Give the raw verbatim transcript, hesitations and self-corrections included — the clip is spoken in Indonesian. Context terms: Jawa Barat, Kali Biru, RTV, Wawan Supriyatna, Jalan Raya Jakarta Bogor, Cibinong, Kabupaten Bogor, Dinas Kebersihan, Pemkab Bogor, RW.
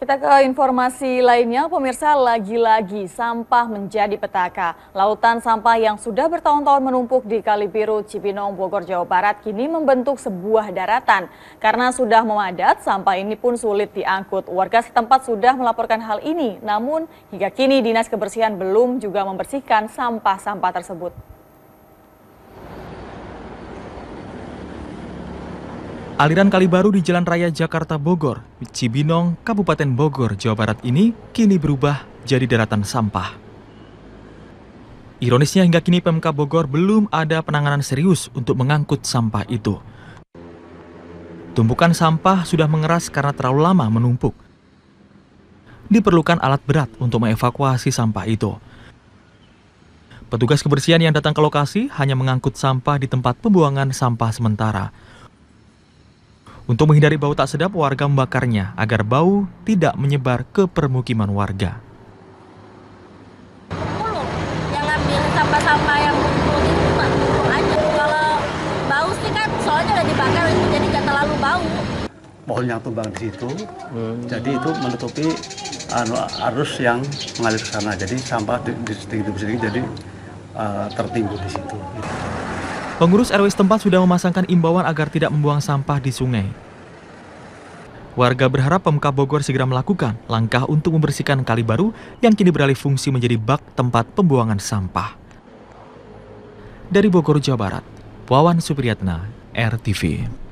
Kita ke informasi lainnya, pemirsa, lagi-lagi sampah menjadi petaka. Lautan sampah yang sudah bertahun-tahun menumpuk di Kali Biru, Cibinong, Bogor, Jawa Barat kini membentuk sebuah daratan. Karena sudah memadat, sampah ini pun sulit diangkut. Warga setempat sudah melaporkan hal ini, namun hingga kini Dinas Kebersihan belum juga membersihkan sampah-sampah tersebut. Aliran kali baru di Jalan Raya Jakarta Bogor, Cibinong, Kabupaten Bogor, Jawa Barat ini kini berubah jadi daratan sampah. Ironisnya hingga kini Pemkab Bogor belum ada penanganan serius untuk mengangkut sampah itu. Tumpukan sampah sudah mengeras karena terlalu lama menumpuk. Diperlukan alat berat untuk mengevakuasi sampah itu. Petugas kebersihan yang datang ke lokasi hanya mengangkut sampah di tempat pembuangan sampah sementara. Untuk menghindari bau tak sedap, warga membakarnya agar bau tidak menyebar ke permukiman warga. Dulu, yang ambil sampah-sampah yang kumpul itu cuma kumpul aja. Kalau bau sih kan soalnya udah dibakar, itu jadi nggak terlalu bau. Pohon yang tumbang di situ, hmm. jadi itu menutupi arus yang mengalir ke sana. Jadi sampah di sedikit-sedikit jadi uh, tertimbun di situ. Pengurus R W setempat sudah memasangkan imbauan agar tidak membuang sampah di sungai. Warga berharap Pemkab Bogor segera melakukan langkah untuk membersihkan kali baru yang kini beralih fungsi menjadi bak tempat pembuangan sampah. Dari Bogor, Jawa Barat, Wawan Supriyatna, R T V.